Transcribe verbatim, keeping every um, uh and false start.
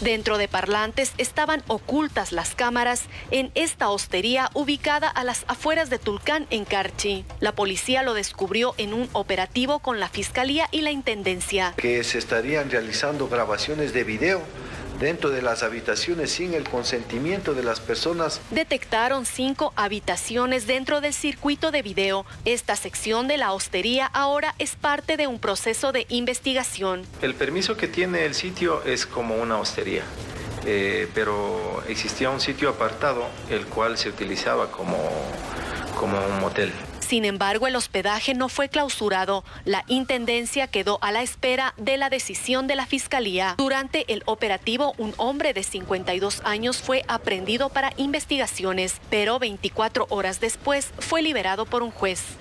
Dentro de parlantes estaban ocultas las cámaras en esta hostería ubicada a las afueras de Tulcán, en Carchi. La policía lo descubrió en un operativo con la Fiscalía y la Intendencia. Que se estarían realizando grabaciones de video dentro de las habitaciones sin el consentimiento de las personas. Detectaron cinco habitaciones dentro del circuito de video. Esta sección de la hostería ahora es parte de un proceso de investigación. El permiso que tiene el sitio es como una hostería, eh, pero existía un sitio apartado el cual se utilizaba como, como un motel. Sin embargo, el hospedaje no fue clausurado. La Intendencia quedó a la espera de la decisión de la Fiscalía. Durante el operativo, un hombre de cincuenta y dos años fue aprehendido para investigaciones, pero veinticuatro horas después fue liberado por un juez.